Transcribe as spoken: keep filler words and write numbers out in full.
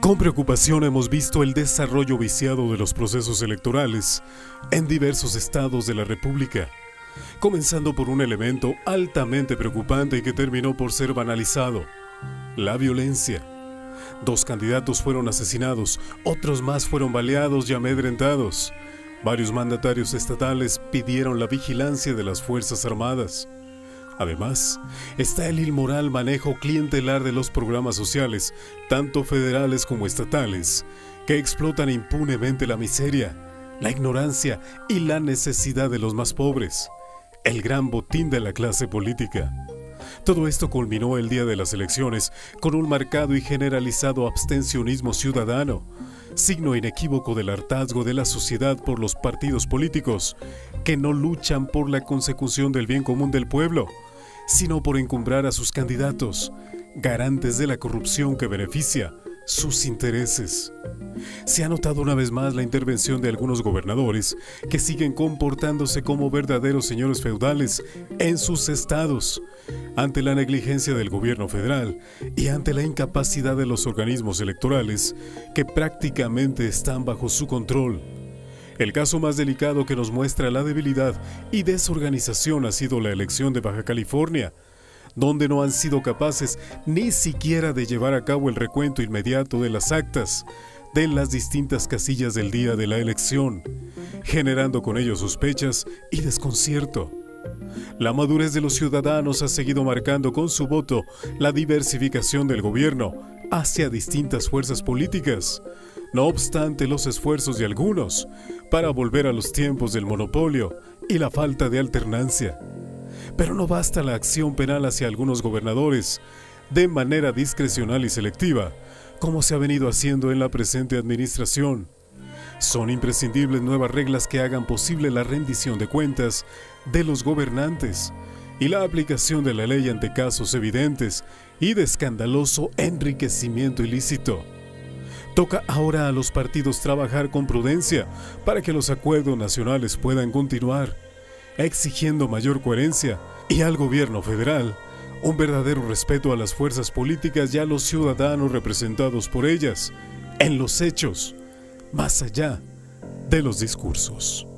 Con preocupación hemos visto el desarrollo viciado de los procesos electorales en diversos estados de la República, comenzando por un elemento altamente preocupante y que terminó por ser banalizado: la violencia. Dos candidatos fueron asesinados, otros más fueron baleados y amedrentados. Varios mandatarios estatales pidieron la vigilancia de las Fuerzas Armadas. Además, está el inmoral manejo clientelar de los programas sociales, tanto federales como estatales, que explotan impunemente la miseria, la ignorancia y la necesidad de los más pobres, el gran botín de la clase política. Todo esto culminó el día de las elecciones con un marcado y generalizado abstencionismo ciudadano, signo inequívoco del hartazgo de la sociedad por los partidos políticos, que no luchan por la consecución del bien común del pueblo, sino por encumbrar a sus candidatos, garantes de la corrupción que beneficia sus intereses. Se ha notado una vez más la intervención de algunos gobernadores que siguen comportándose como verdaderos señores feudales en sus estados, ante la negligencia del gobierno federal y ante la incapacidad de los organismos electorales que prácticamente están bajo su control. El caso más delicado que nos muestra la debilidad y desorganización ha sido la elección de Baja California, donde no han sido capaces ni siquiera de llevar a cabo el recuento inmediato de las actas de las distintas casillas del día de la elección, generando con ello sospechas y desconcierto. La madurez de los ciudadanos ha seguido marcando con su voto la diversificación del gobierno hacia distintas fuerzas políticas, no obstante los esfuerzos de algunos para volver a los tiempos del monopolio y la falta de alternancia. Pero no basta la acción penal hacia algunos gobernadores, de manera discrecional y selectiva, como se ha venido haciendo en la presente administración. Son imprescindibles nuevas reglas que hagan posible la rendición de cuentas de los gobernantes y la aplicación de la ley ante casos evidentes y de escandaloso enriquecimiento ilícito. Toca ahora a los partidos trabajar con prudencia para que los acuerdos nacionales puedan continuar, exigiendo mayor coherencia y al gobierno federal un verdadero respeto a las fuerzas políticas y a los ciudadanos representados por ellas en los hechos, más allá de los discursos.